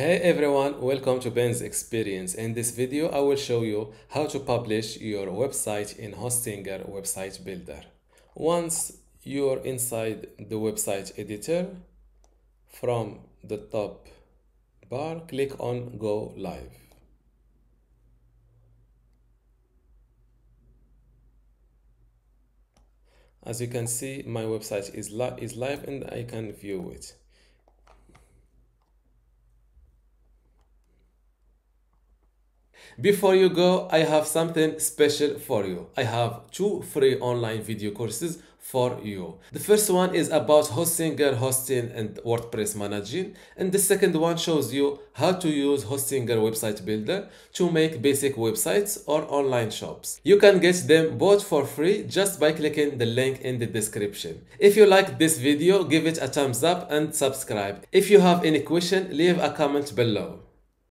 Hey everyone, welcome to Ben's Experience. In this video, I will show you how to publish your website in Hostinger website builder. Once you're inside the website editor, from the top bar, click on Go Live. As you can see, my website is live and I can view it. Before you go, I have something special for you. I have two free online video courses for you. The first one is about Hostinger hosting and WordPress managing, and the second one shows you how to use Hostinger website builder to make basic websites or online shops. You can get them both for free just by clicking the link in the description. If you like this video, give it a thumbs up and subscribe. If you have any question, leave a comment below.